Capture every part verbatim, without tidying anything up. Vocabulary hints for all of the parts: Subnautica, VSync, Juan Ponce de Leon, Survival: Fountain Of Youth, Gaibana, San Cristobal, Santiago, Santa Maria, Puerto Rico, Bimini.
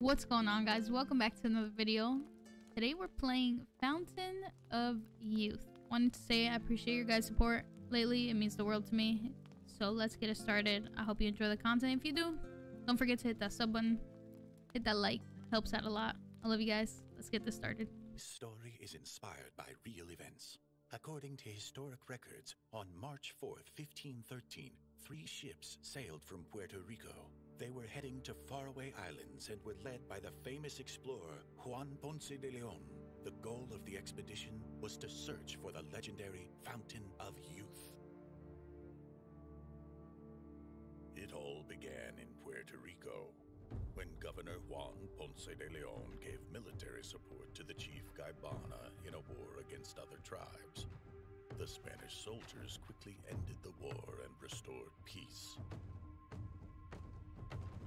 What's going on, guys? Welcome back to another video. Today we're playing Fountain of Youth. Wanted to say I appreciate your guys' support lately. It means the world to me. So let's get it started. I hope you enjoy the content. If you do, don't forget to hit that sub button. Hit that like. Helps out a lot. I love you guys. Let's get this started. This story is inspired by real events. According to historic records, on March fourth, fifteen thirteen, three ships sailed from Puerto Rico. They were heading to faraway islands and were led by the famous explorer Juan Ponce de Leon. The goal of the expedition was to search for the legendary Fountain of Youth. It all began in Puerto Rico, when Governor Juan Ponce de Leon gave military support to the chief Gaibana in a war against other tribes. The Spanish soldiers quickly ended the war and restored peace.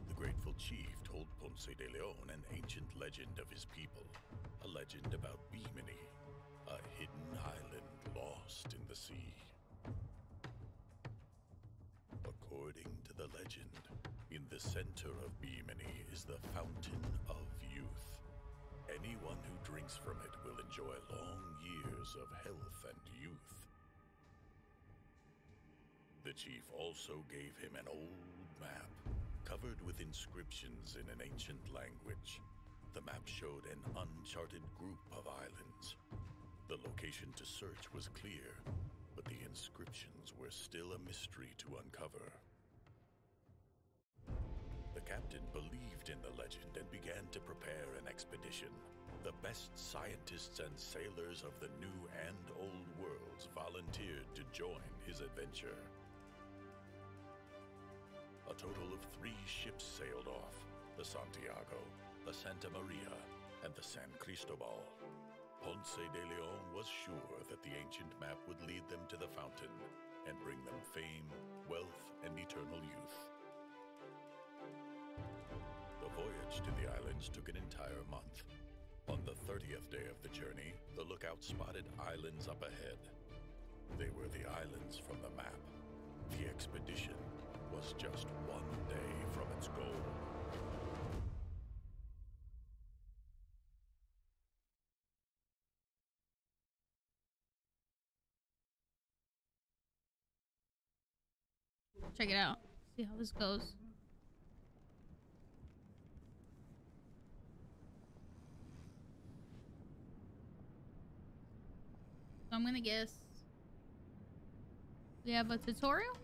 The grateful chief told Ponce de Leon an ancient legend of his people, a legend about Bimini, a hidden island lost in the sea. According to the legend, in the center of Bimini is the Fountain of Youth. Anyone who drinks from it will enjoy long years of health and youth. The chief also gave him an old map, covered with inscriptions in an ancient language. The map showed an uncharted group of islands. The location to search was clear, but the inscriptions were still a mystery to uncover. The captain believed in the legend and began to prepare an expedition. The best scientists and sailors of the new and old worlds volunteered to join his adventure. A total of three ships sailed off, the Santiago, the Santa Maria, and the San Cristobal. Ponce de Leon was sure that the ancient map would lead them to the fountain and bring them fame, wealth, and eternal youth. The voyage to the islands took an entire month. On the thirtieth day of the journey, the lookout spotted islands up ahead. They were the islands from the map. The expedition was just one day from its goal. Check it out. See how this goes. So I'm gonna guess we have a tutorial.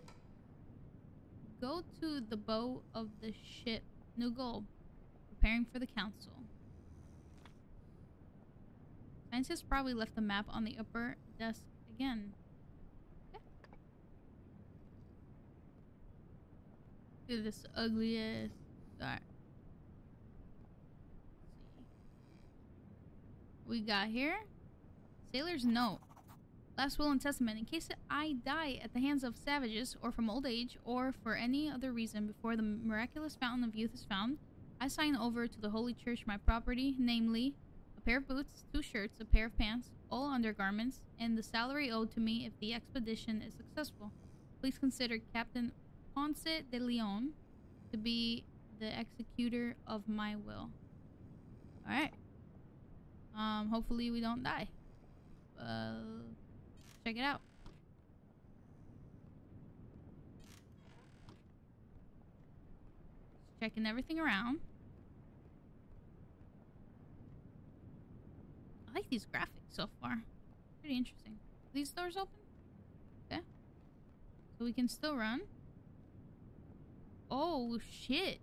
Go to the bow of the ship. New goal. Preparing for the council. Scientists probably left the map on the upper desk again. Okay. Dude, this ugly ass. Alright. We got here. Sailor's note. Last will and testament. In case I die at the hands of savages or from old age or for any other reason before the miraculous fountain of youth is found, I sign over to the Holy Church my property, namely a pair of boots, two shirts, a pair of pants, all undergarments, and the salary owed to me if the expedition is successful. Please consider Captain Ponce de Leon to be the executor of my will. Alright. Um, hopefully we don't die. Uh... Check it out. Checking everything around. I like these graphics so far. Pretty interesting. Are these doors open? Okay. So we can still run. Oh, shit.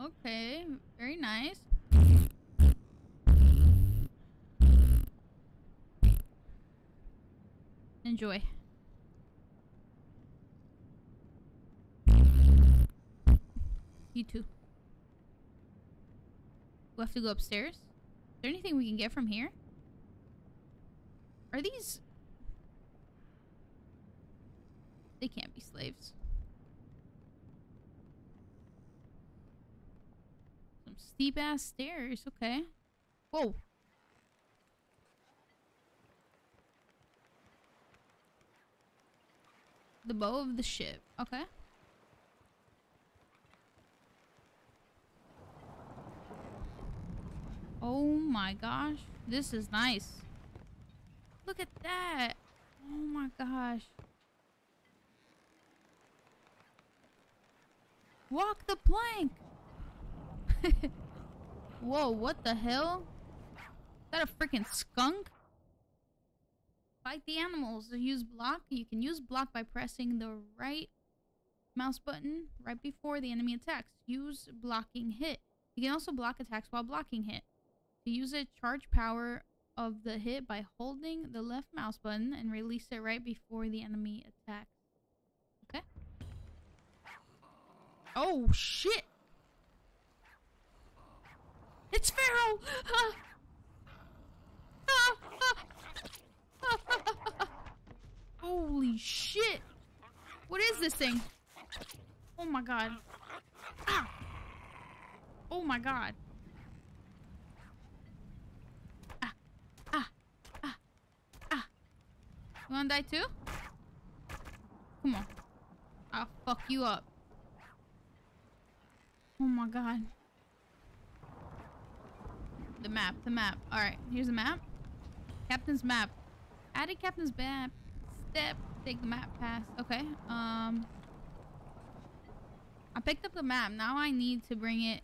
Okay. Very nice. Enjoy. You too. We'll have to go upstairs. Is there anything we can get from here? Are these... They can't be slaves. Some steep ass stairs. Okay. Whoa. The bow of the ship. Okay. Oh my gosh, this is nice. Look at that. Oh my gosh. Walk the plank. Whoa, what the hell? Is that a freaking skunk? Fight the animals. Use block. You can use block by pressing the right mouse button right before the enemy attacks. Use blocking hit. You can also block attacks while blocking hit. To use it, charge power of the hit by holding the left mouse button and release it right before the enemy attacks. Okay. Oh, shit! It's Pharaoh! Ah! Ah! Ah! Holy shit! What is this thing? Oh my god. Ah! Oh my god. Ah! Ah! Ah! Ah! You wanna die too? Come on. I'll fuck you up. Oh my god. The map, the map. Alright, here's the map. Captain's map. Added captain's map. Step. Take the map pass. Okay. Um. I picked up the map. Now I need to bring it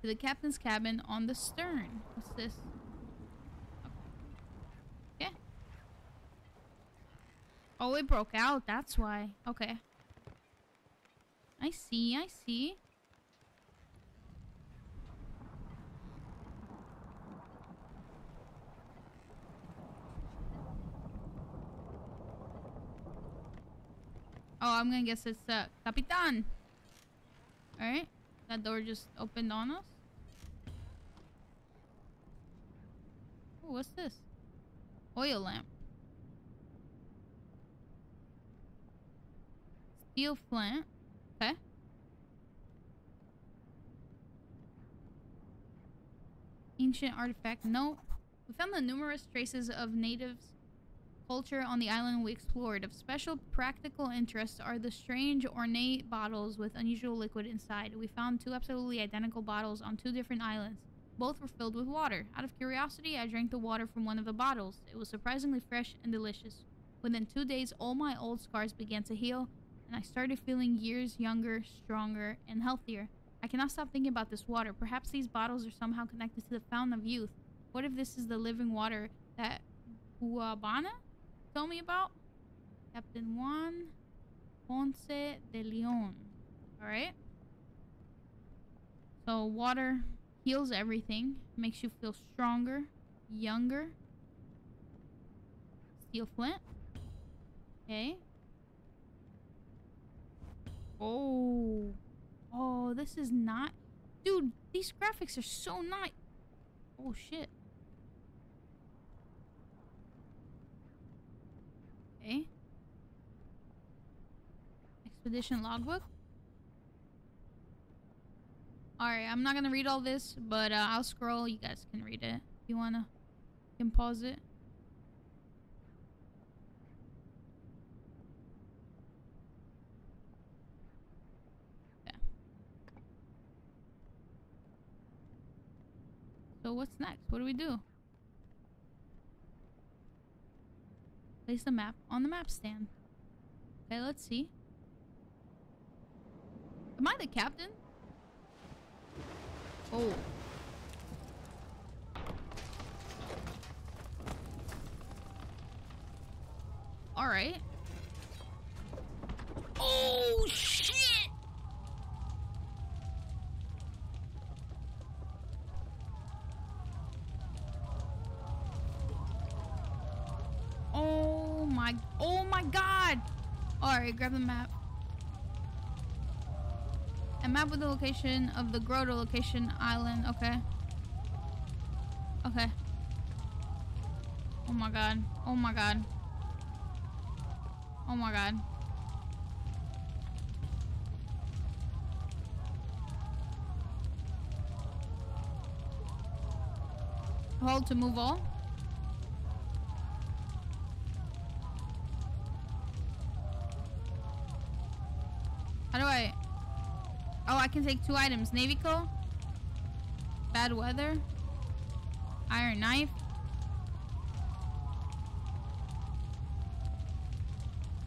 to the captain's cabin on the stern. What's this? Okay. Okay. Oh, it broke out. That's why. Okay. I see. I see. Oh, I'm gonna guess it's uh, Capitan. Alright. That door just opened on us. Ooh, what's this? Oil lamp. Steel plant. Okay. Ancient artifact. Nope. We found the numerous traces of natives culture on the island we explored. Of special practical interest are the strange ornate bottles with unusual liquid inside. We found two absolutely identical bottles on two different islands. Both were filled with water. Out of curiosity, I drank the water from one of the bottles. It was surprisingly fresh and delicious. Within two days, all my old scars began to heal, and I started feeling years younger, stronger, and healthier. I cannot stop thinking about this water. Perhaps these bottles are somehow connected to the Fountain of Youth. What if this is the living water that Gaibana told me about? Captain Juan Ponce de Leon. Alright. So water heals everything. Makes you feel stronger. Younger. Steel flint. Okay. Oh. Oh, this is not... Dude, these graphics are so nice. Oh, shit. Okay. Expedition logbook. Alright, I'm not gonna read all this, but uh, I'll scroll. You guys can read it. If you wanna, you can pause it. Yeah. So what's next? What do we do? Place the map on the map stand. Okay, let's see. Am I the captain? Oh. Alright. Oh, shit! Oh. My, oh my god! Alright, grab the map. A map with the location of the grotto location island. Okay. Okay. Oh my god. Oh my god. Oh my god. Hold to move all. How do I... Oh, I can take two items. Navy coal. Bad weather. Iron knife.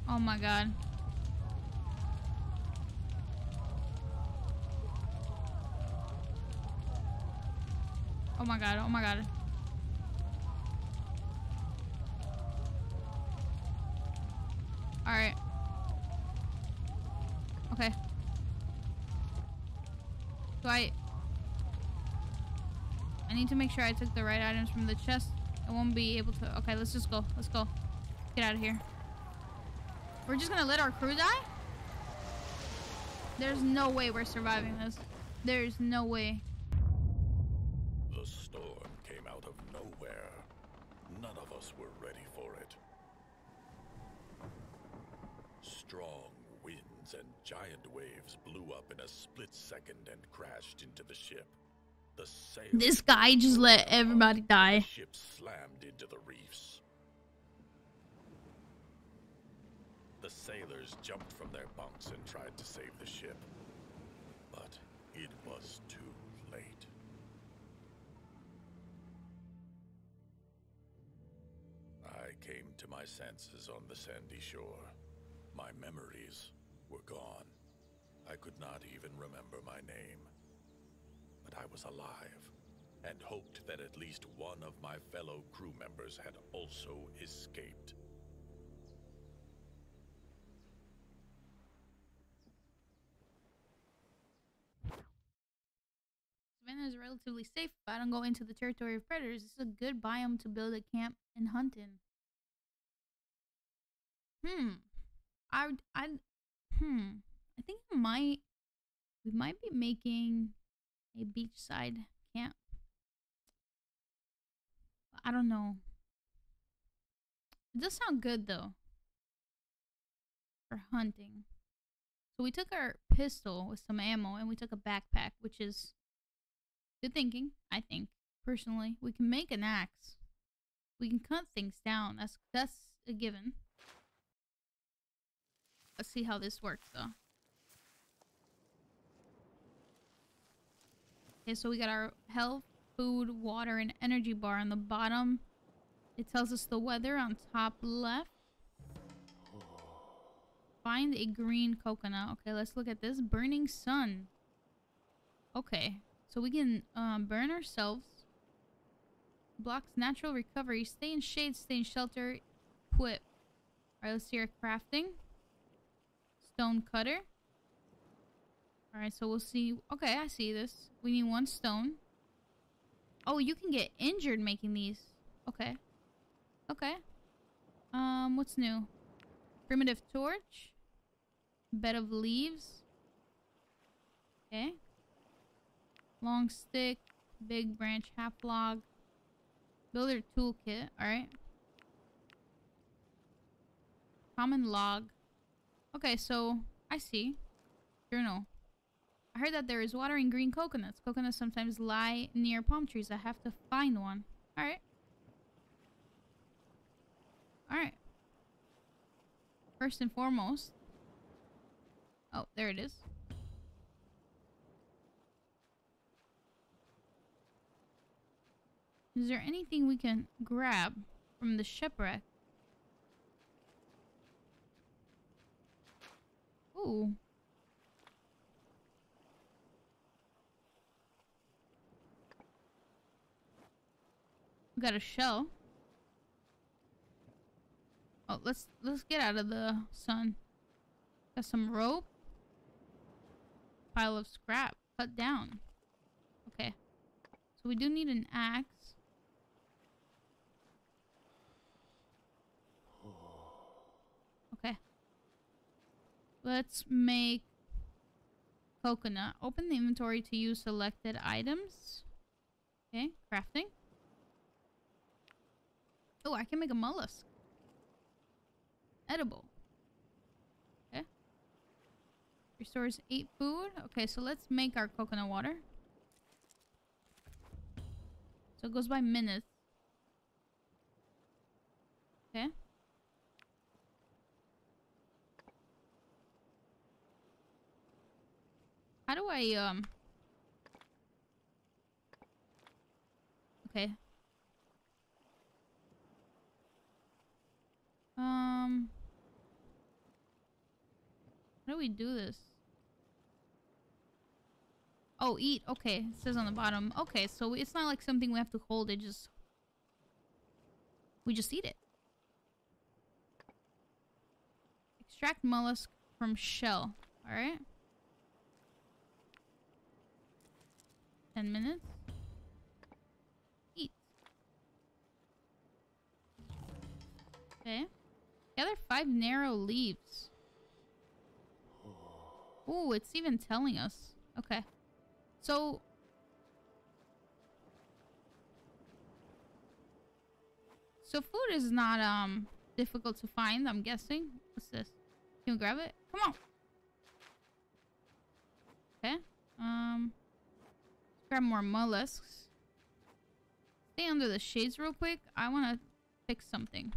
Oh my god. Oh my god, oh my god. Alright. Okay. Do I... I need to make sure I took the right items from the chest. I won't be able to... Okay, let's just go. Let's go. Get out of here. We're just gonna let our crew die? There's no way we're surviving this. There's no way. The storm came out of nowhere. None of us were ready for it. Strong winds and giant waves blew up in a split second and crashed into the ship. The sail this guy just let everybody die. The ship slammed into the reefs. The sailors jumped from their bunks and tried to save the ship, but it was too late. I came to my senses on the sandy shore. My memories were gone. I could not even remember my name. But I was alive and hoped that at least one of my fellow crew members had also escaped. Is relatively safe if I don't go into the territory of predators. It's a good biome to build a camp and hunt in. Hmm. I I hmm. I think we might we might be making a beachside camp. I don't know. It does sound good though. For hunting. So we took our pistol with some ammo and we took a backpack, which is good thinking, I think. Personally, we can make an axe. We can cut things down. That's that's a given. Let's see how this works, though. Okay, so we got our health, food, water, and energy bar on the bottom. It tells us the weather on top left. Find a green coconut. Okay, let's look at this. Burning sun. Okay. So we can um, burn ourselves. Blocks natural recovery. Stay in shade, stay in shelter. Equip. Alright, let's see our crafting. Stone cutter. Alright, so we'll see. Okay, I see this. We need one stone. Oh, you can get injured making these. Okay. Okay. Um, what's new? Primitive torch. Bed of leaves. Okay. Long stick, big branch, half log. Builder toolkit, alright. Common log. Okay, so, I see. Journal. I heard that there is water in green coconuts. Coconuts sometimes lie near palm trees. I have to find one. Alright. Alright. First and foremost. Oh, there it is. Is there anything we can grab from the shipwreck? Ooh. We got a shell. Oh, let's let's get out of the sun. Got some rope. Pile of scrap. Cut down. Okay. So we do need an axe. Let's make coconut. Open the inventory to use selected items. Okay, crafting. Oh, I can make a mollusk. Edible. Okay. Restores eight food. Okay, so let's make our coconut water. So it goes by minutes. Okay. How do I, um... Okay. Um, how do we do this? Oh, eat. Okay, it says on the bottom. Okay, so it's not like something we have to hold. It just we just eat it. Extract mollusk from shell. All right. Ten minutes. Eat. Okay. Gather five narrow leaves. Ooh, it's even telling us. Okay. So... So food is not, um, difficult to find, I'm guessing. What's this? Can we grab it? Come on! Okay. Um... Grab more mollusks. Stay under the shades real quick. I want to pick something.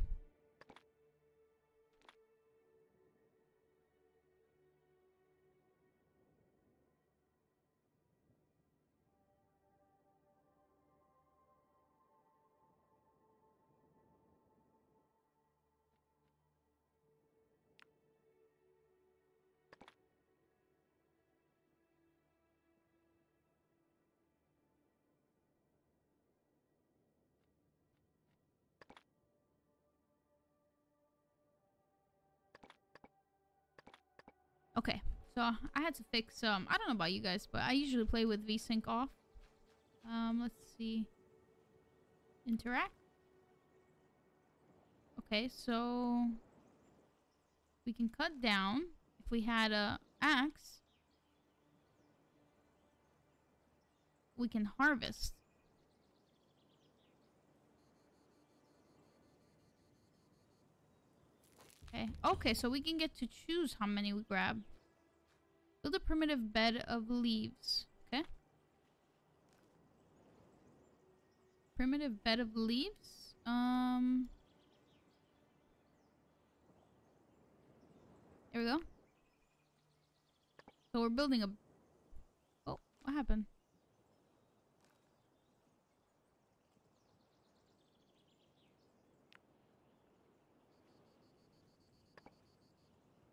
Okay, so I had to fix, um, I don't know about you guys, but I usually play with VSync off. Um, let's see. Interact. Okay, so we can cut down if we had a axe. We can harvest. Okay, so we can get to choose how many we grab. Build a primitive bed of leaves. Okay. Primitive bed of leaves. Um. There we go. So we're building a... Oh, what happened?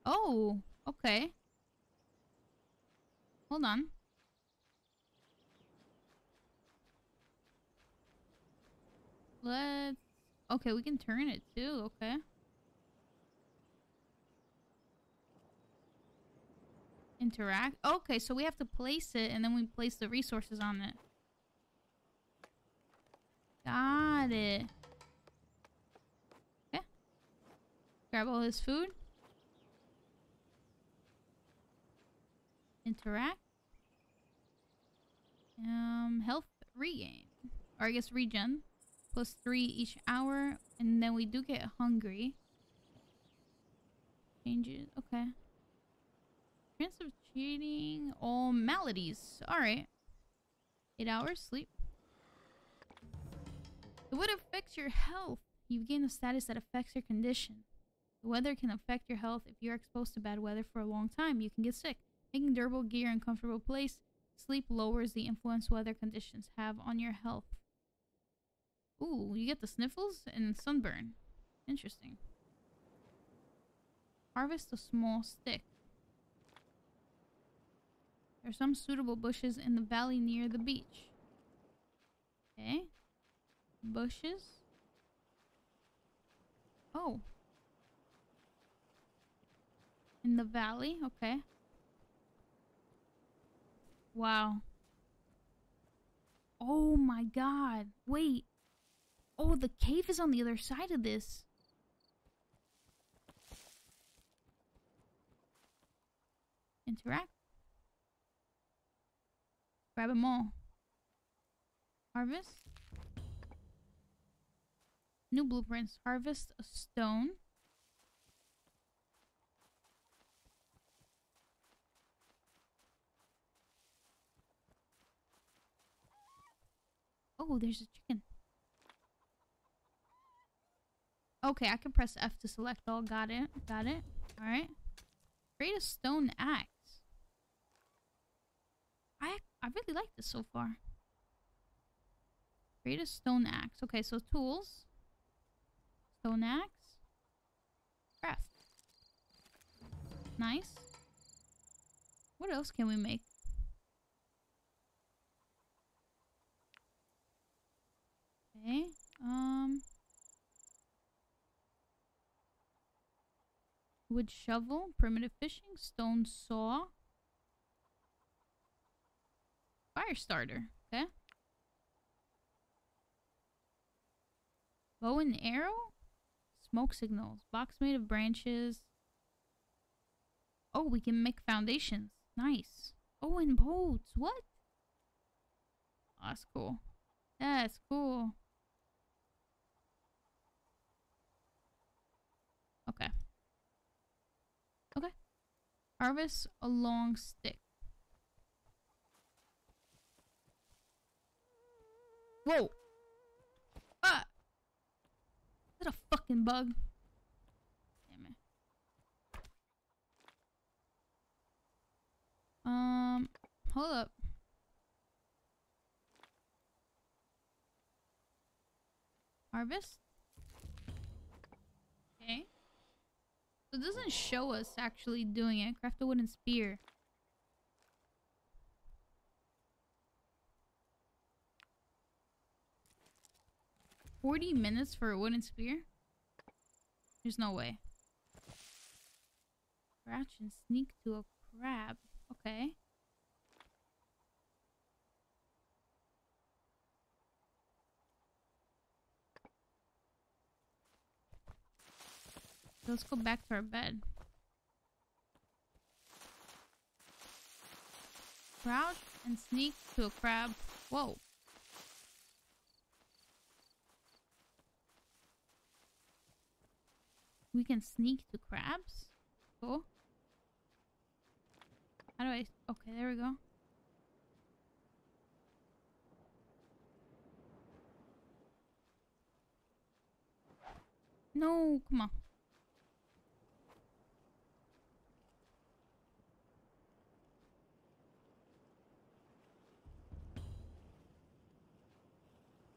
Oh, okay. Hold on. Let's... Okay, we can turn it too, okay. Interact. Okay, so we have to place it and then we place the resources on it. Got it. Okay. Grab all his food. Interact. Um, health regain. Or I guess regen. Plus three each hour. And then we do get hungry. Changes. Okay. Chance of cheating all maladies. Alright. Eight hours sleep. The weather affects your health. You gain a status that affects your condition. The weather can affect your health. If you're exposed to bad weather for a long time, you can get sick. Making durable gear in a comfortable place. Sleep lowers the influence weather conditions have on your health. Ooh, you get the sniffles and sunburn. Interesting. Harvest a small stick. There are some suitable bushes in the valley near the beach. Okay. Bushes. Oh. In the valley, okay. Wow. Oh my god. Wait. Oh, the cave is on the other side of this. Interact. Grab them all. Harvest. New blueprints. Harvest a stone. Oh, there's a chicken. Okay, I can press F to select all. Got it. Got it. Alright. Create a stone axe. I I really like this so far. Create a stone axe. Okay, so tools. Stone axe. craft. Nice. What else can we make? Okay. Um. Wood shovel, primitive fishing, stone saw, fire starter. Okay. Bow and arrow, smoke signals, box made of branches. Oh, we can make foundations. Nice. Oh, and boats. What? Oh, that's cool. That's cool. Okay. Okay. Harvest a long stick. Whoa. Ah. Is that a fucking bug? Damn it. Um, hold up. Harvest? Okay. So it doesn't show us actually doing it. Craft a wooden spear. forty minutes for a wooden spear? There's no way. Crouch and sneak to a crab. Okay. Let's go back to our bed. Crouch and sneak to a crab. Whoa. We can sneak to crabs? Cool. How do I... Okay, there we go. No, come on.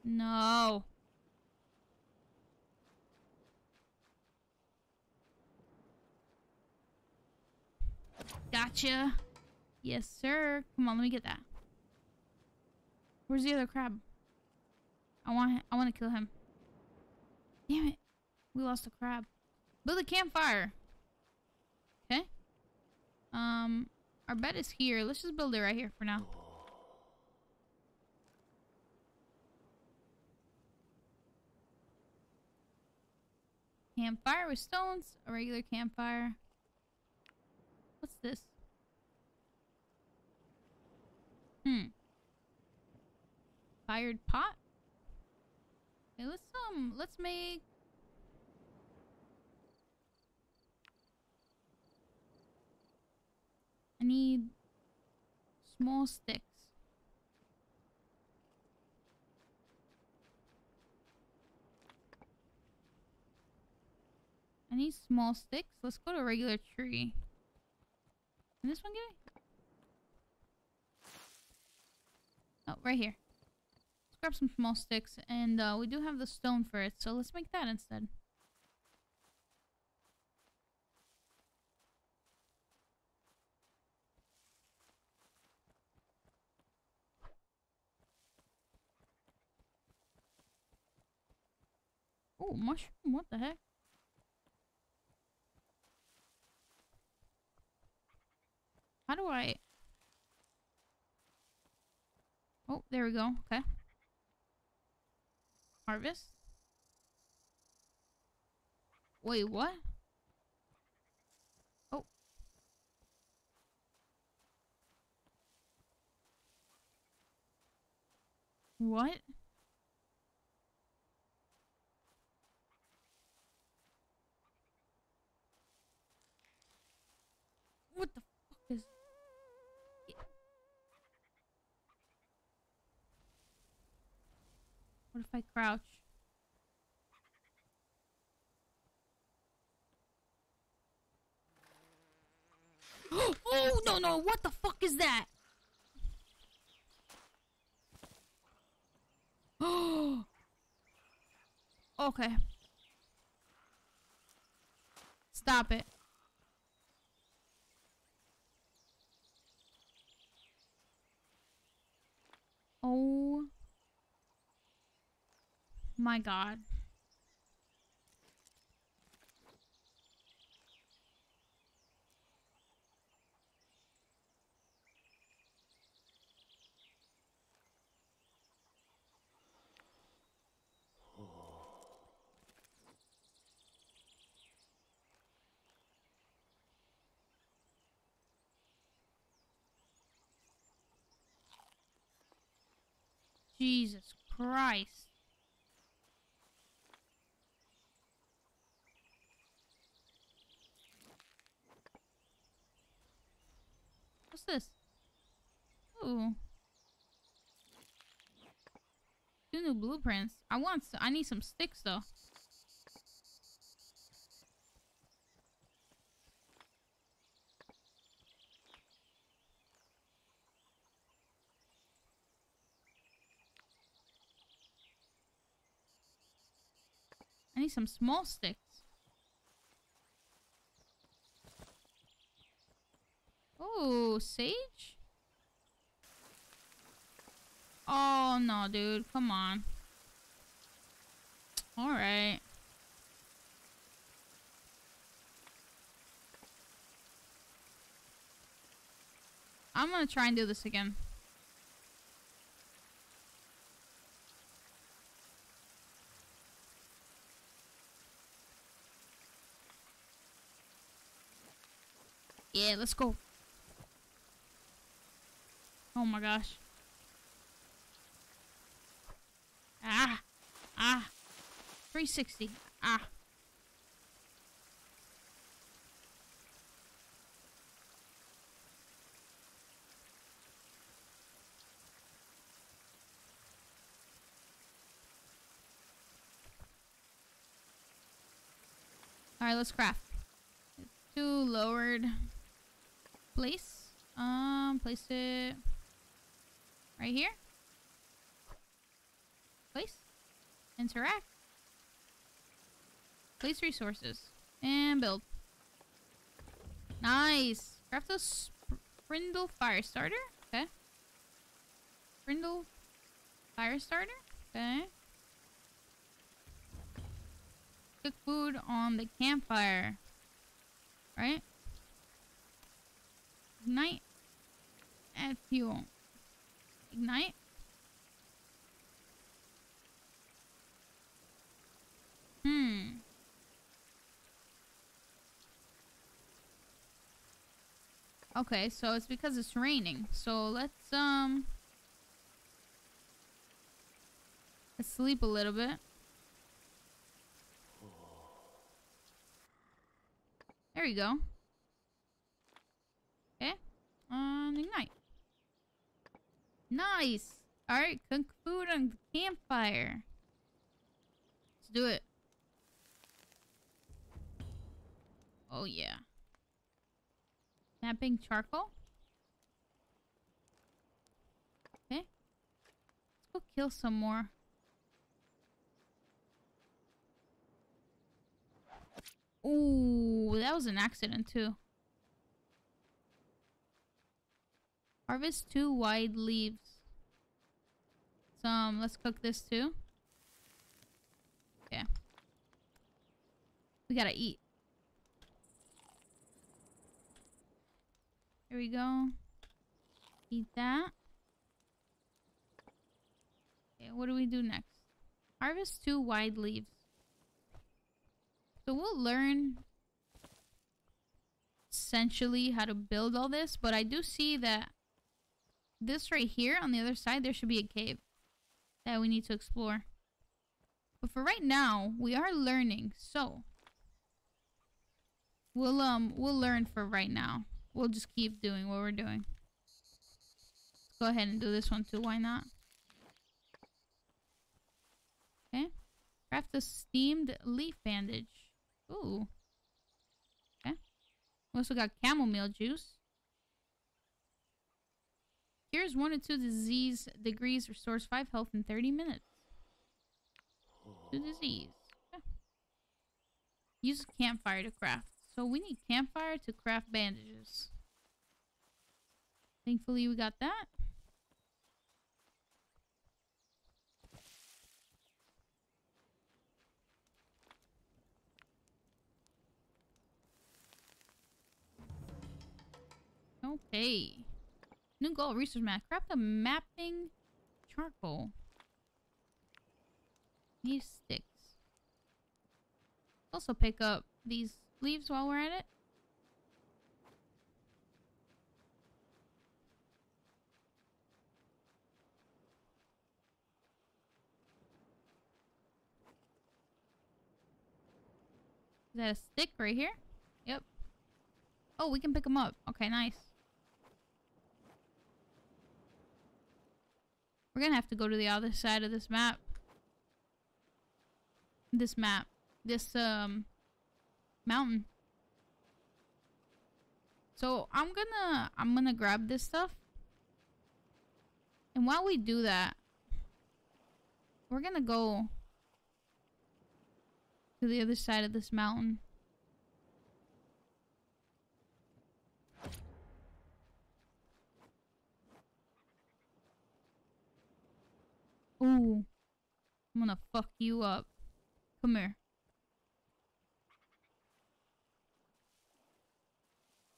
No. Gotcha. Yes, sir. Come on, let me get that. Where's the other crab? I want him. I want to kill him. Damn it. We lost a crab. Build a campfire. Okay. Um, our bed is here. Let's just build it right here for now. Campfire with stones. A regular campfire. What's this? Hmm. Fired pot? Okay, let's um let's make I need small sticks. I need small sticks. Let's go to a regular tree. Can this one give me? Oh, right here. Let's grab some small sticks, and uh, we do have the stone for it, so let's make that instead. Oh, mushroom, what the heck? How do I... Oh, there we go. Okay. Harvest. Wait, what? Oh. What? What the fuck is... What if I crouch? Oh, no, no. What the fuck is that? Oh. Okay. Stop it. Oh my God. Jesus Christ. What's this? Ooh. Two new blueprints. I want some, I need some sticks though. I need some small sticks. Oh, sage? Oh, no, dude. Come on. All right. I'm gonna try and do this again. Yeah, let's go. Oh my gosh. Ah. Ah. three sixty. Ah. All right, let's craft. It's too lowered. Place, um, place it right here. Place, interact, place resources, and build. Nice. Craft a spindle fire starter. Okay. Spindle fire starter. Okay. Cook food on the campfire. Right. Ignite. Add fuel. Ignite. Hmm. Okay, so it's because it's raining. So let's, um... let's sleep a little bit. There we go. Um, ignite. Nice. Alright, cook food on the campfire. Let's do it. Oh, yeah. Snapping charcoal. Okay. Let's go kill some more. Ooh, that was an accident, too. Harvest two wide leaves. Some. Let's cook this too. Okay. We gotta eat. Here we go. Eat that. Okay, what do we do next? Harvest two wide leaves. So we'll learn essentially how to build all this, but I do see that this right here, on the other side, there should be a cave that we need to explore. But for right now, we are learning, so we'll um we'll learn for right now. We'll just keep doing what we're doing. Let's go ahead and do this one too. Why not? Okay. Craft a steamed leaf bandage. Ooh. Okay. We also got chamomile juice. Here's one or two disease degrees, restores five health in thirty minutes. Two disease. Yeah. Use campfire to craft. So we need campfire to craft bandages. Thankfully, we got that. Okay. New goal, research map. Craft a mapping charcoal. These sticks. Also pick up these leaves while we're at it. Is that a stick right here? Yep. Oh, we can pick them up. Okay, nice. We're gonna have to go to the other side of this map. This map. This, um... mountain. So, I'm gonna... I'm gonna grab this stuff. And while we do that... we're gonna go... to the other side of this mountain. Ooh. I'm gonna fuck you up. Come here.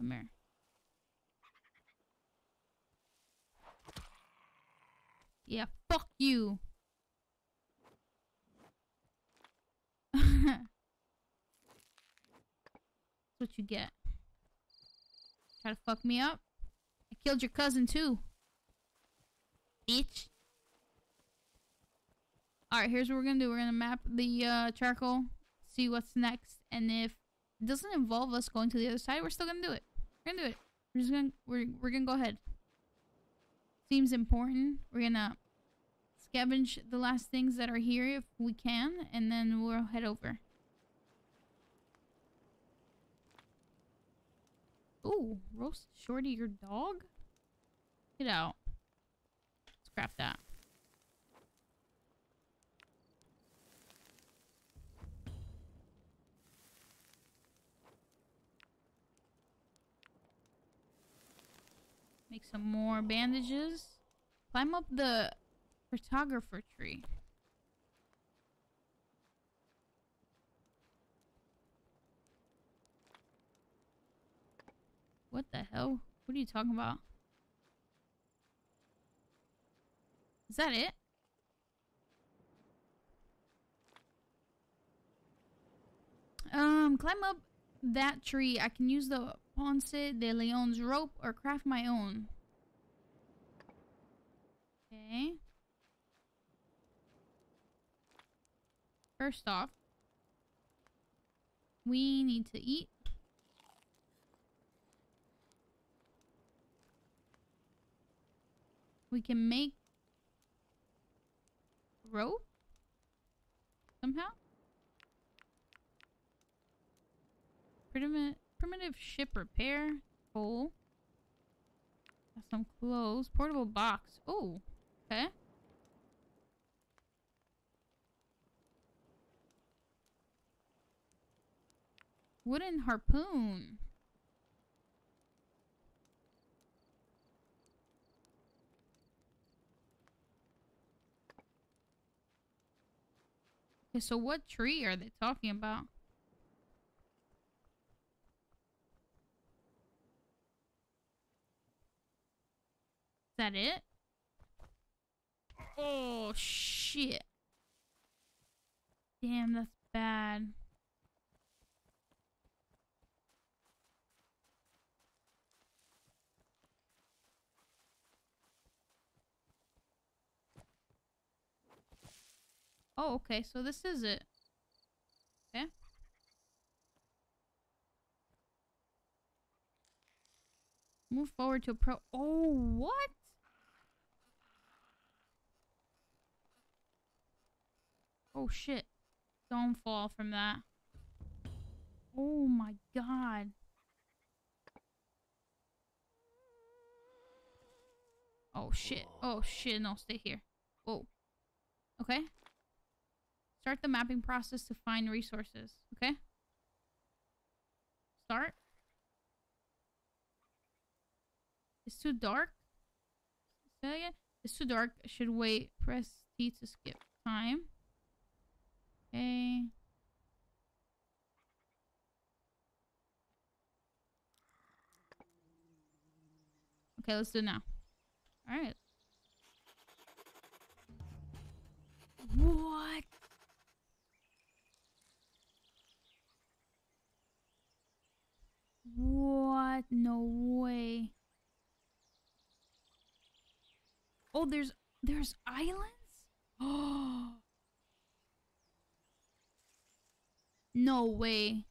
Come here. Yeah, fuck you. That's what you get. Try to fuck me up? I killed your cousin too. Bitch. Alright, here's what we're gonna do. We're gonna map the uh, charcoal, see what's next, and if it doesn't involve us going to the other side, we're still gonna do it. We're gonna do it. We're just gonna we're we're gonna go ahead. Seems important. We're gonna scavenge the last things that are here if we can, and then we'll head over. Ooh, roast Shorty, your dog? Get out. Scrap that. Make some more bandages. Climb up the photographer tree. What the hell? What are you talking about? Is that it? Um, climb up that tree. I can use the Ponce de Leon's rope or craft my own. Okay. First off, we need to eat. We can make rope somehow. Primitive, primitive ship repair. Coal. Got some clothes. Portable box. Oh, okay. Wooden harpoon. Okay, so what tree are they talking about? Is that it? Oh, shit. Damn, that's bad. Oh, okay, so this is it. Okay. Move forward to pro- Oh, what? Oh shit. Don't fall from that. Oh my god. Oh shit. Oh shit. No, stay here. Whoa. Okay. Start the mapping process to find resources. Okay. start. It's too dark. Say that again. It's too dark. I should wait. Press T to skip time. Okay. Okay, let's do it now. All right. What? What? No way. Oh, there's there's islands? Oh. No way.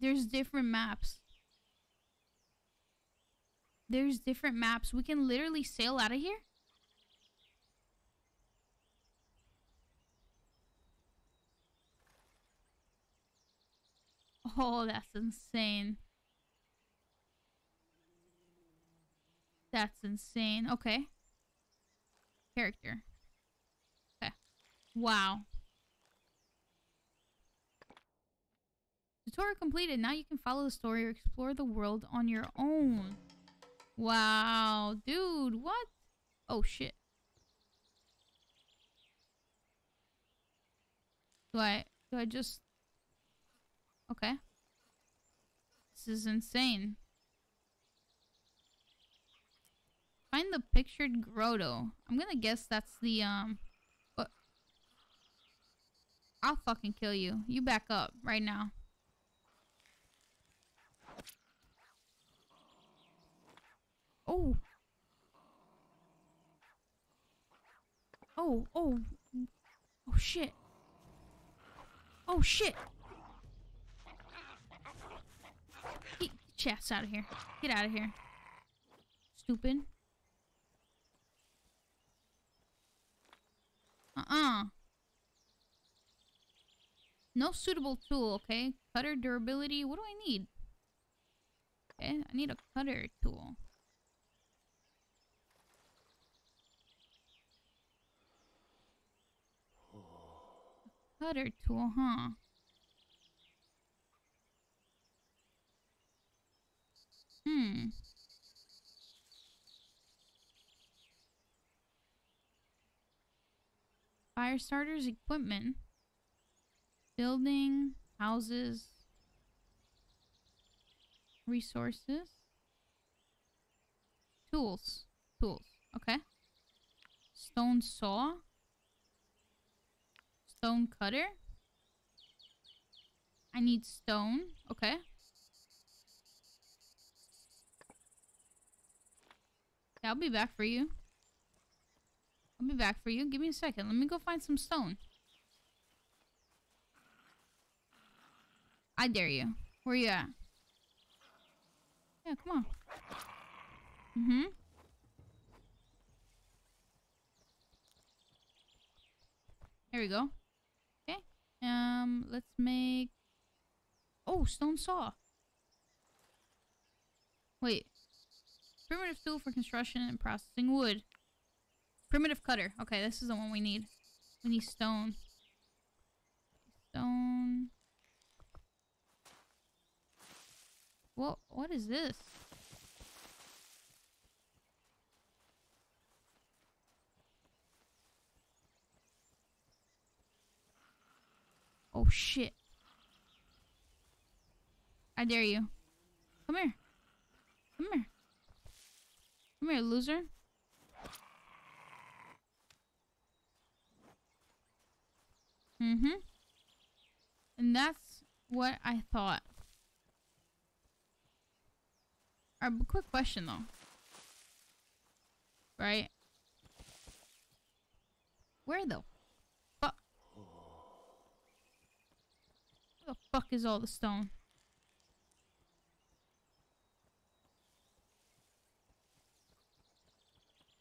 There's different maps. There's different maps. We can literally sail out of here. Oh, that's insane. That's insane. Okay. Character. Okay. Wow. Tutorial completed. Now you can follow the story or explore the world on your own. Wow. Dude, what? Oh, shit. Do I... Do I just... Okay. This is insane. Find the pictured grotto. I'm gonna guess that's the, um... What? I'll fucking kill you. You back up right now. Oh. Oh, oh. Oh, shit. Oh, shit. Get your ass out of here. Get out of here. Stupid. Uh-uh. No suitable tool, okay? Cutter, durability. What do I need? Okay, I need a cutter tool. A cutter tool, huh? Hmm. Fire starters, equipment, building, houses, resources, tools, tools, okay. Stone saw, stone cutter. I need stone, okay. Yeah, I'll be back for you. I'll be back for you. Give me a second. Let me go find some stone. I dare you. Where you at? Yeah, come on. Mm-hmm. Here we go. Okay. Um, let's make... Oh, stone saw. Wait. Primitive tool for construction and processing wood. Primitive cutter. Okay, this is the one we need. We need stone. Stone. What? What is this? Oh, shit. I dare you. Come here. Come here. Come here, loser. Mm-hmm. And that's what I thought. All right, quick question, though. Right? Where the fuck? Where the fuck is all the stone?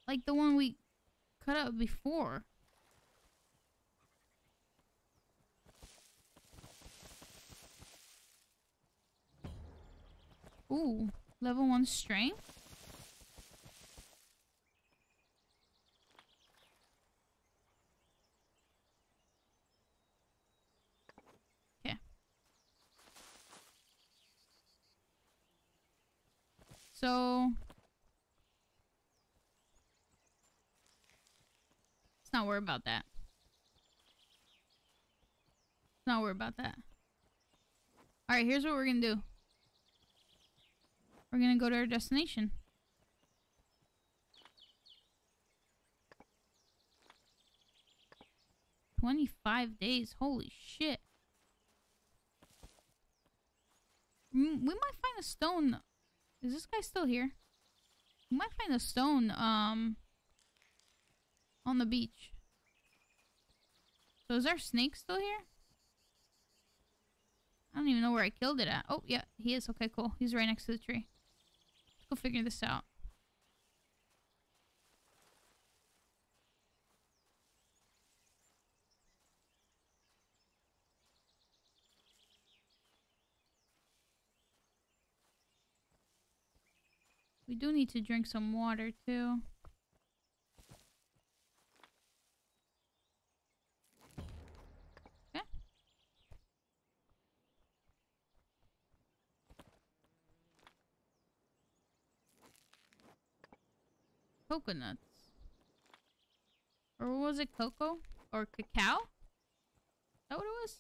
Like the one we cut up before. Ooh, level one strength. Okay. so let's not worry about that. Let's not worry about that. Alright, here's what we're gonna do. We're gonna go to our destination. twenty-five days. Holy shit. We might find a stone. Is this guy still here? We might find a stone um, on the beach. So is our snake still here? I don't even know where I killed it at. Oh, yeah, he is. Okay, cool. He's right next to the tree. Let's go figure this out. We do need to drink some water, too. Okay. Coconuts. Or was it cocoa? Or cacao? Is that what it was?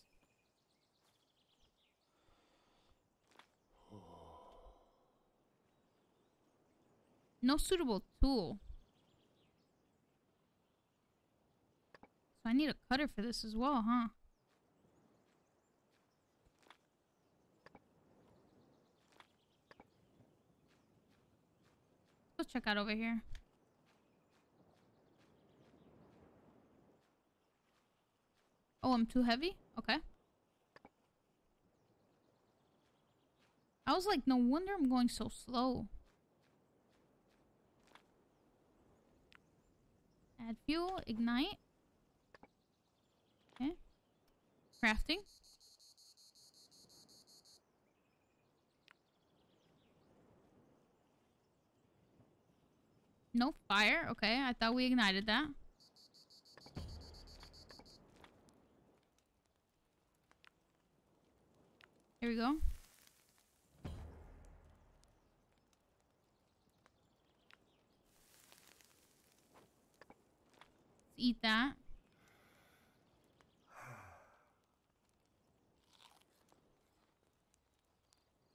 No suitable tool. So I need a cutter for this as well, huh? Let's check out over here. Oh, I'm too heavy? Okay. I was like, no wonder I'm going so slow. Add fuel, ignite. Okay. Crafting. No fire. Okay, I thought we ignited that. Here we go. Eat that.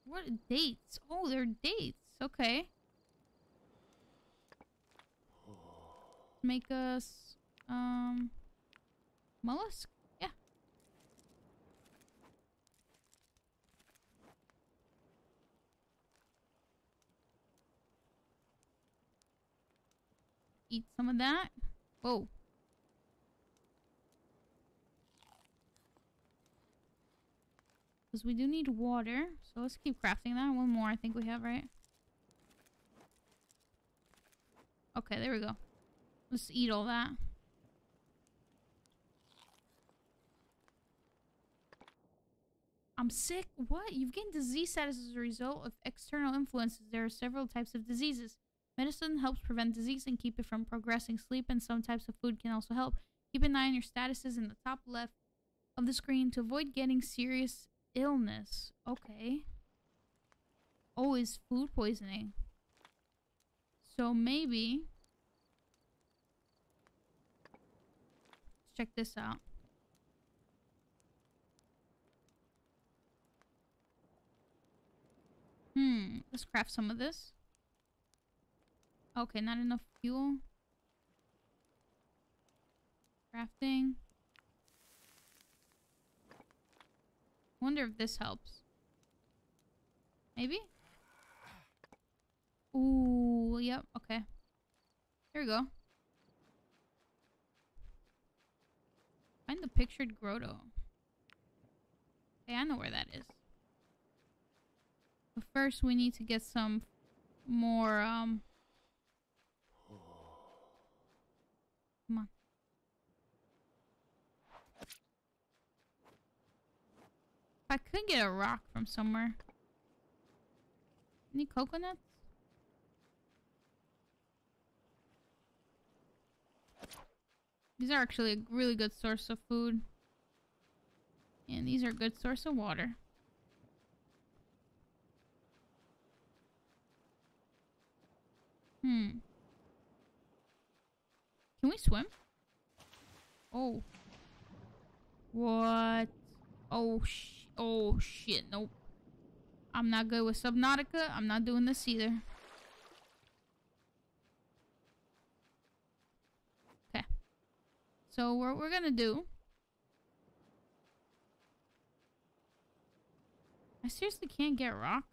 What dates? Oh, they're dates. Okay. Make us um mollusk. Yeah. Eat some of that. Whoa. We do need water, so let's keep crafting that. One more I think we have, right? Okay, there we go. Let's eat all that. I'm sick. What? You've gained disease status as a result of external influences. There are several types of diseases. Medicine helps prevent disease and keep it from progressing. Sleep and some types of food can also help. Keep an eye on your statuses in the top left of the screen to avoid getting serious illness. Okay. Always food poisoning. So maybe. Let's check this out. Hmm. Let's craft some of this. Okay, not enough fuel. Crafting. Wonder if this helps. Maybe? Ooh, yep, okay. Here we go. Find the pictured grotto. Okay, I know where that is. But first, we need to get some more, um... come on. I could get a rock from somewhere. Any coconuts? These are actually a really good source of food. And these are a good source of water. Hmm. Can we swim? Oh. What? Oh, sh oh shit, nope. I'm not good with Subnautica. I'm not doing this either. Okay. So what we're gonna do... I seriously can't get rock.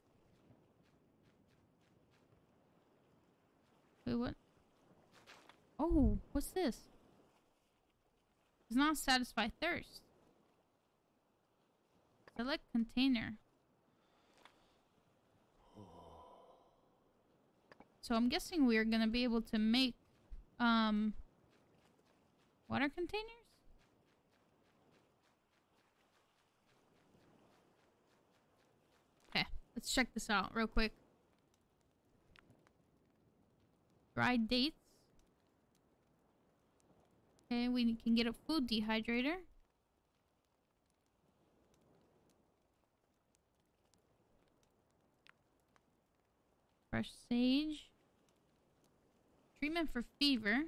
Wait, what? Oh, what's this? Does not satisfy thirst. Select container. So I'm guessing we're gonna be able to make um water containers? Okay, let's check this out real quick. Dried dates. Okay, we can get a food dehydrator. Fresh sage. Treatment for fever.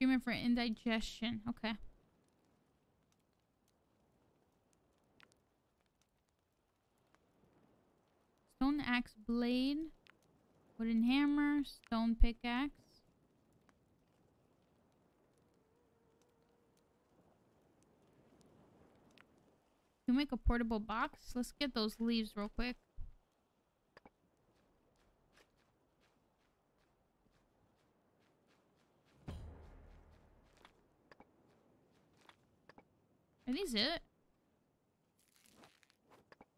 Treatment for indigestion. Okay. Stone axe blade. Wooden hammer. Stone pickaxe. You make a portable box. Let's get those leaves real quick. Are these it?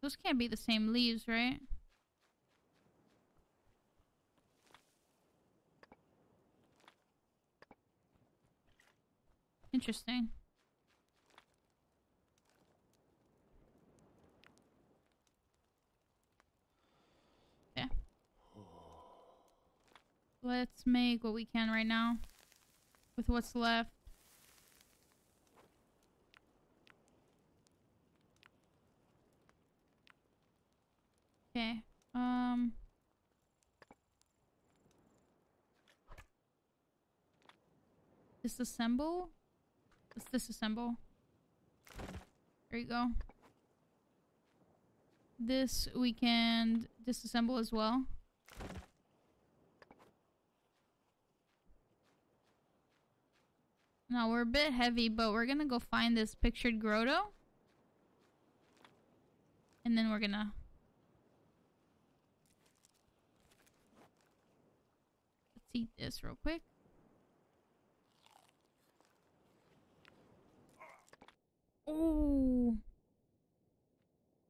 Those can't be the same leaves, right? Interesting. Yeah. Let's make what we can right now with what's left. Okay, um... disassemble? Let's disassemble. There you go. This we can disassemble as well. Now we're a bit heavy, but we're gonna go find this pictured grotto. And then we're gonna... eat this real quick. Oh.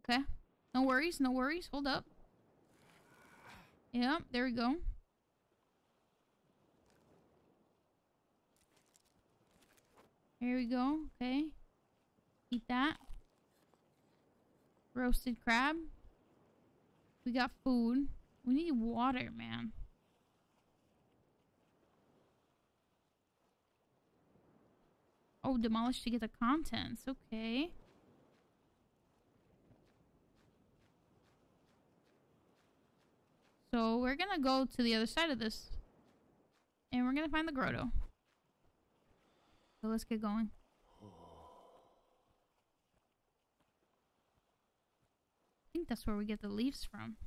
Okay. No worries. No worries. Hold up. Yeah. There we go. Here we go. Okay. Eat that. Roasted crab. We got food. We need water, man. Oh, demolish to get the contents. Okay. So we're gonna go to the other side of this. And we're gonna find the grotto. So let's get going. I think that's where we get the leaves from.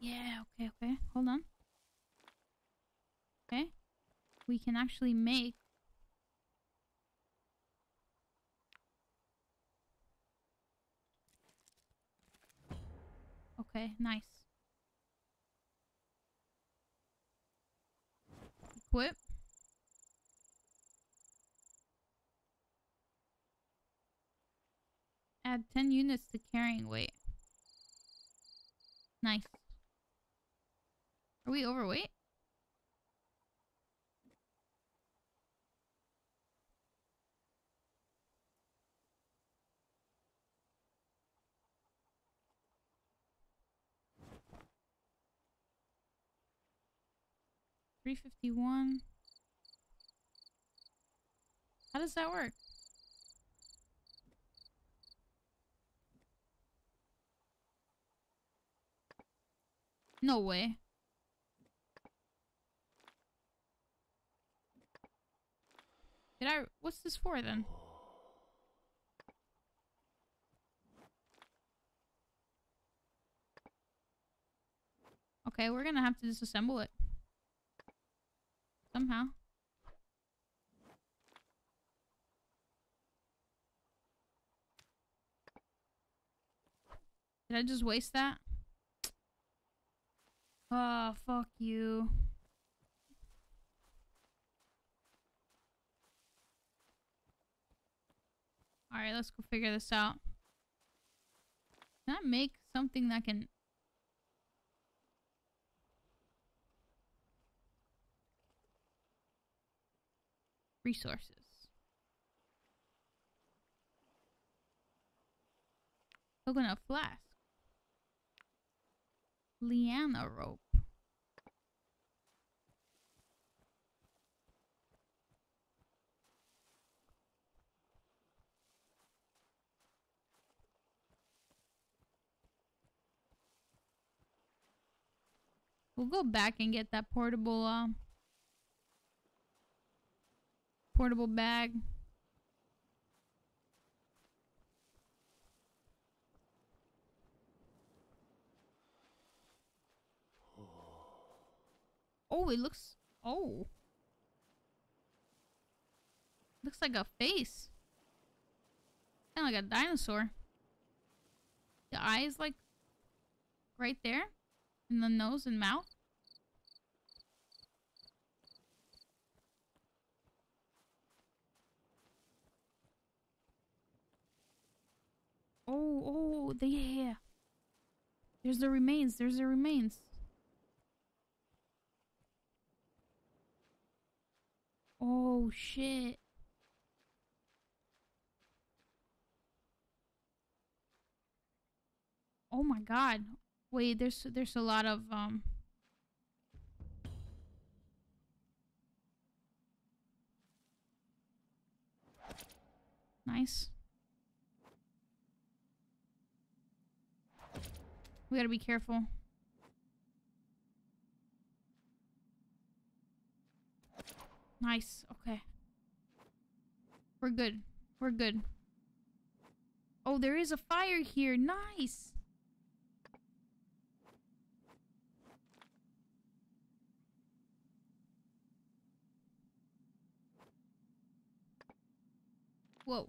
Yeah, okay, okay. Hold on. Okay. We can actually make... okay, nice. Equip. Add ten units to carrying weight. Nice. Are we overweight? Three fifty-one. How How does that work? No way. Did I... What's this for, then? Okay, we're gonna have to disassemble it. Somehow. Did I just waste that? Oh, fuck you. Alright, let's go figure this out. Can I make something that can... Resources. Coconut flask. Liana rope. We'll go back and get that portable, um, portable bag. Oh, it looks... Oh. Looks like a face. Kind of like a dinosaur. The eyes, like, right there. And the nose and mouth. Oh, oh, the, yeah, yeah. There's the remains. There's the remains. Oh, shit. Oh, my God. Wait, there's there's a lot of um nice. We gotta be careful. Nice. Okay. We're good. We're good. Oh, there is a fire here. Nice. Whoa.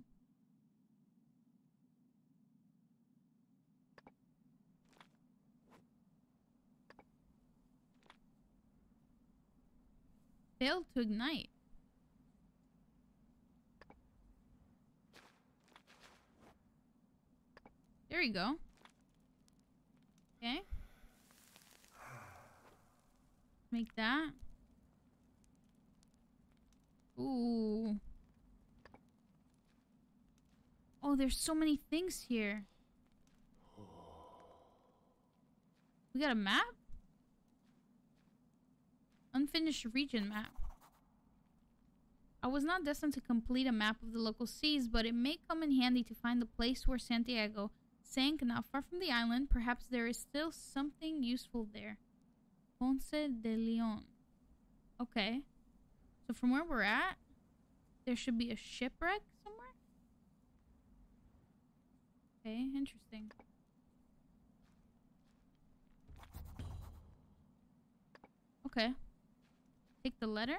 Failed to ignite. There you go. Okay. Make that. Ooh. Oh, there's so many things here. We got a map? Unfinished region map. I was not destined to complete a map of the local seas, but it may come in handy to find the place where Santiago sank not far from the island. Perhaps there is still something useful there. Ponce de Leon. Okay. So from where we're at, there should be a shipwreck. Okay, interesting. Okay. Take the letter.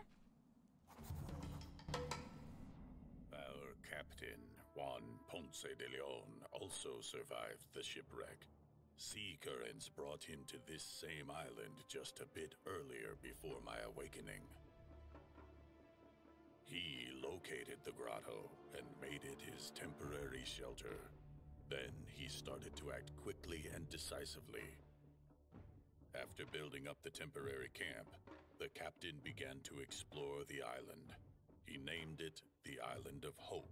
Our captain, Juan Ponce de Leon, also survived the shipwreck. Sea currents brought him to this same island just a bit earlier before my awakening. He located the grotto and made it his temporary shelter. Then he started to act quickly and decisively. After building up the temporary camp, the captain began to explore the island. He named it the Island of Hope.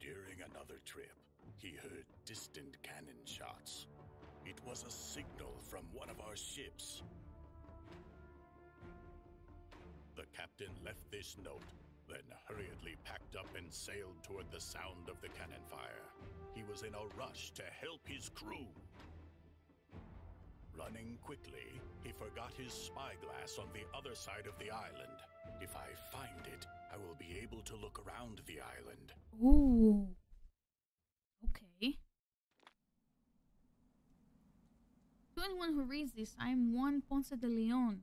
During another trip, he heard distant cannon shots. It was a signal from one of our ships. captain left this note, then hurriedly packed up and sailed toward the sound of the cannon fire. He was in a rush to help his crew. Running quickly, he forgot his spyglass on the other side of the island. If I find it, I will be able to look around the island. Ooh. Okay. To anyone who reads this, I am Juan Ponce de Leon,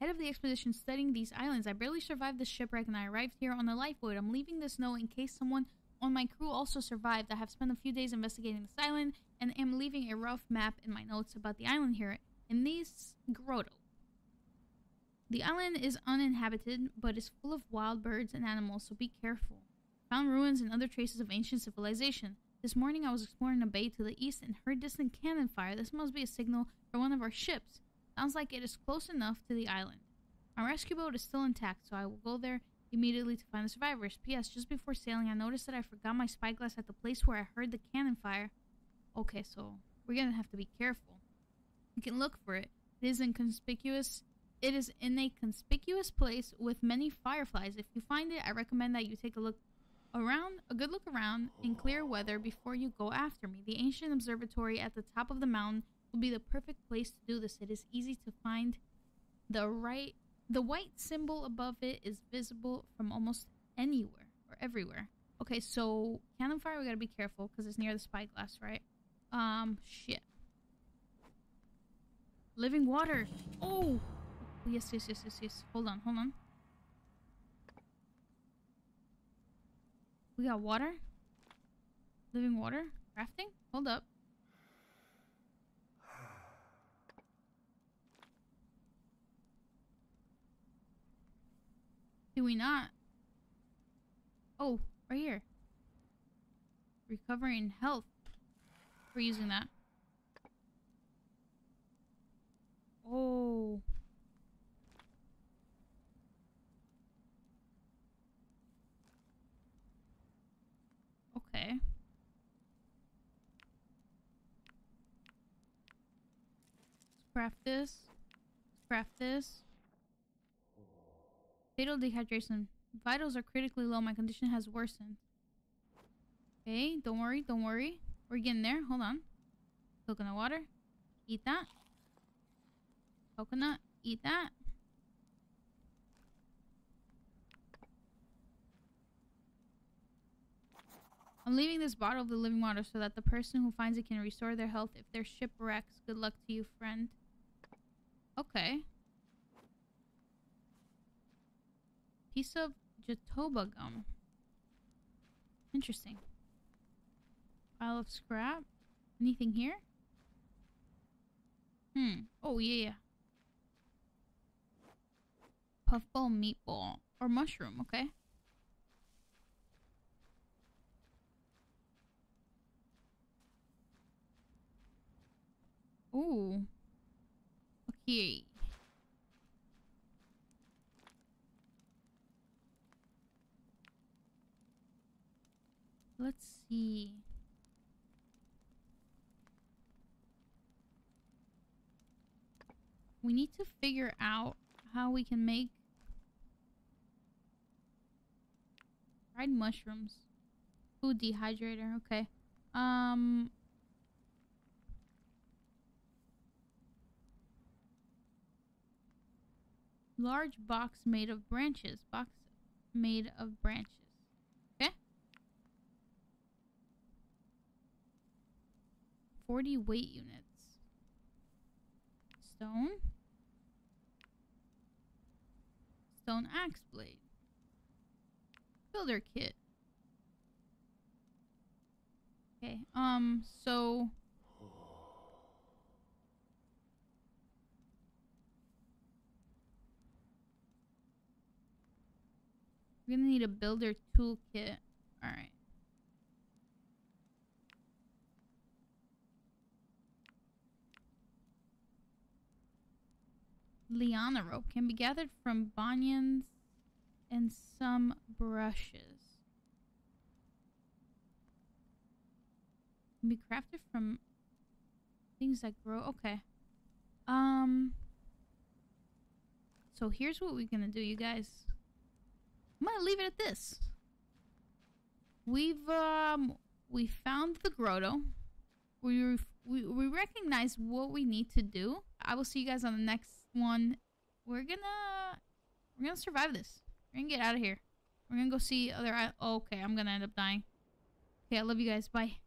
head of the expedition studying these islands. I barely survived the shipwreck and I arrived here on a lifeboat. I'm leaving this note in case someone on my crew also survived. I have spent a few days investigating this island and am leaving a rough map in my notes about the island here in this grotto. The island is uninhabited, but is full of wild birds and animals, so be careful. Found ruins and other traces of ancient civilization. This morning I was exploring a bay to the east and heard distant cannon fire. This must be a signal for one of our ships. Sounds like it is close enough to the island. Our rescue boat is still intact, so I will go there immediately to find the survivors. P S. Just before sailing, I noticed that I forgot my spyglass at the place where I heard the cannon fire. Okay, so we're gonna have to be careful. You can look for it. It is inconspicuous. It is in a conspicuous place with many fireflies. If you find it, I recommend that you take a look around, a good look around in clear weather before you go after me. The ancient observatory at the top of the mountain will be the perfect place to do this. It is easy to find the right. The white symbol above it is visible from almost anywhere or everywhere. Okay, so cannon fire, we gotta be careful because it's near the spyglass, right? Um, shit. Living water. Oh! Yes, yes, yes, yes, yes. Hold on, hold on. We got water. Living water. Crafting. Hold up. Do we not? Oh, right here. Recovering health. We're using that. Oh. Okay. Let's craft this. Let's craft this. Fatal dehydration. Vitals are critically low. My condition has worsened. Okay, don't worry, don't worry. We're getting there. Hold on. Coconut water. Eat that. Coconut. Eat that. I'm leaving this bottle of the living water so that the person who finds it can restore their health if their ship wrecks. Good luck to you, friend. Okay. Piece of jojoba gum. Interesting. Pile of scrap. Anything here? Hmm. Oh, yeah, yeah. Puffball meatball. Or mushroom, okay. Ooh. Okay. Let's see. We need to figure out how we can make fried mushrooms. Food dehydrator, okay. Um large box made of branches. Box made of branches. forty weight units. Stone. Stone axe blade. Builder kit. Okay, um, so... we're gonna need a builder toolkit. Alright. Liana rope can be gathered from banyans and some brushes. Can be crafted from things that grow. Okay. Um. So here's what we're gonna do, you guys. I'm gonna leave it at this. We've um we found the grotto. We we we recognize what we need to do. I will see you guys on the next one. We're gonna we're gonna survive this. We're gonna get out of here. We're gonna go see other. Oh, okay, I'm gonna end up dying. Okay, I love you guys. Bye.